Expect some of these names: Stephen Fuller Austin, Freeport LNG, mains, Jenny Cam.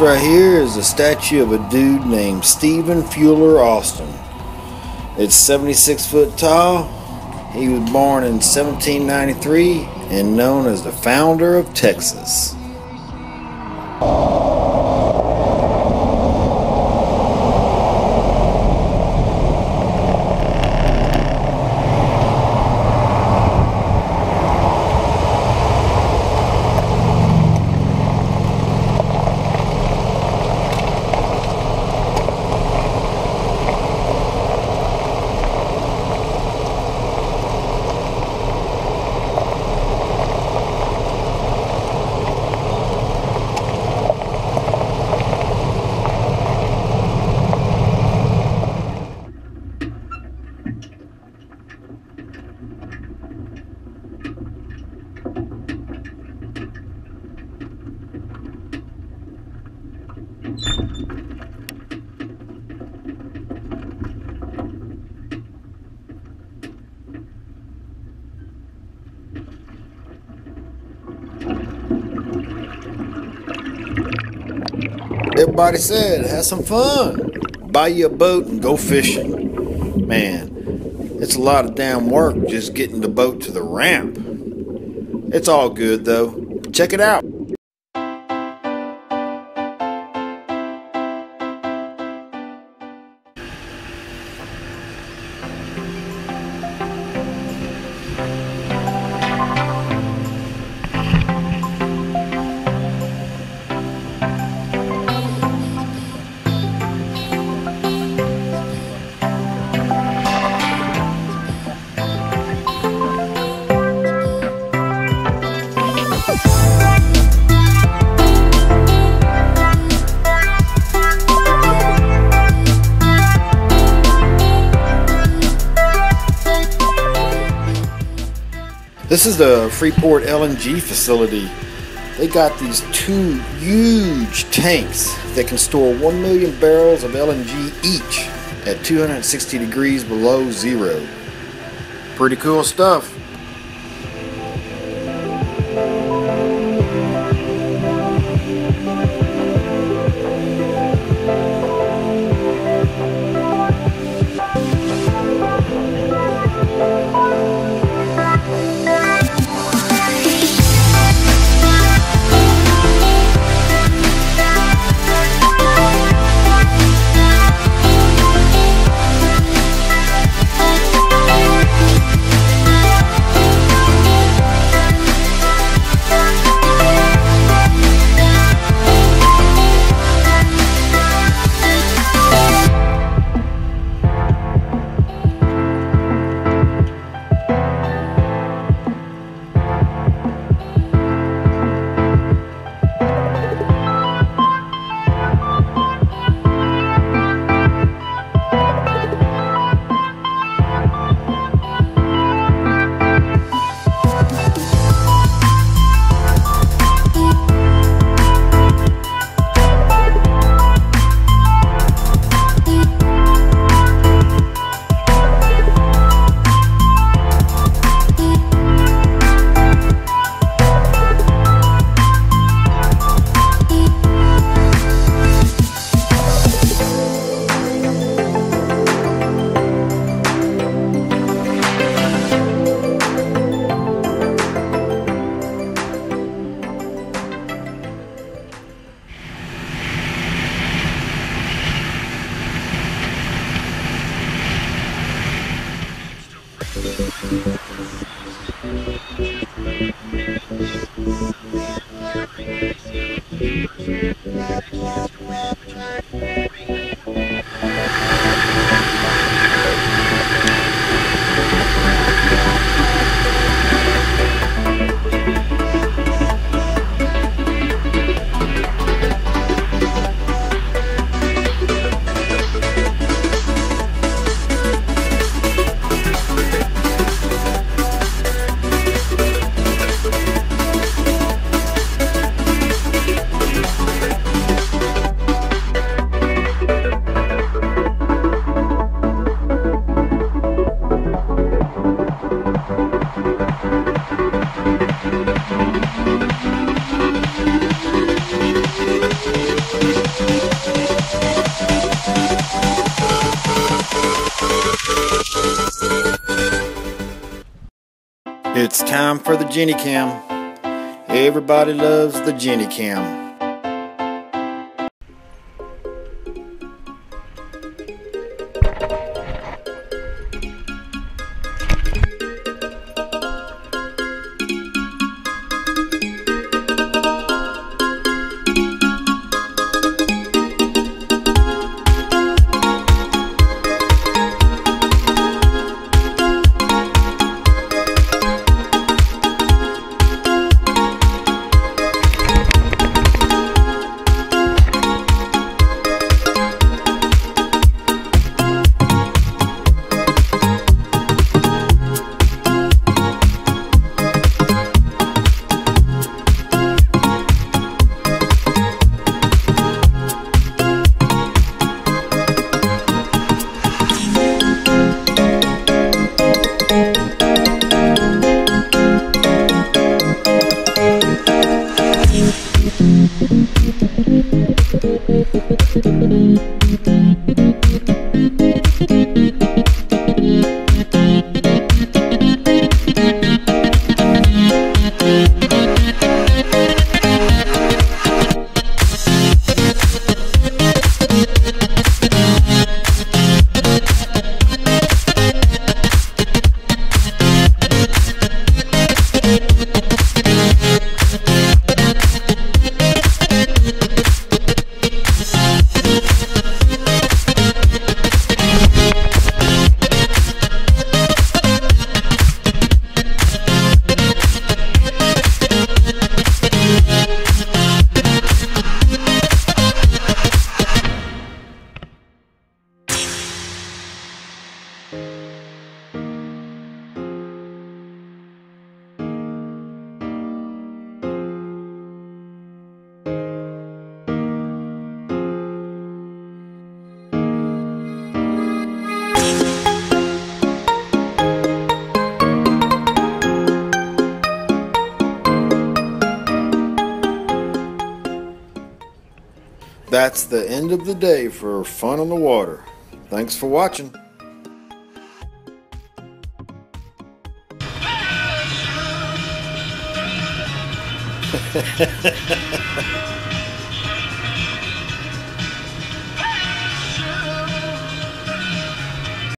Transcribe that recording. This right here is a statue of a dude named Stephen Fuller Austin. It's 76 foot tall. He was born in 1793 and known as the founder of Texas. Everybody said, have some fun. Buy you a boat and go fishing. Man, it's a lot of damn work just getting the boat to the ramp. It's all good though. Check it out. This is the Freeport LNG facility. They got these two huge tanks that can store 1 million barrels of LNG each at 260 degrees below zero. Pretty cool stuff. It's time for the Jenny Cam. Everybody loves the Jenny Cam. That's the end of the day for Fun on the Water. Thanks for watching.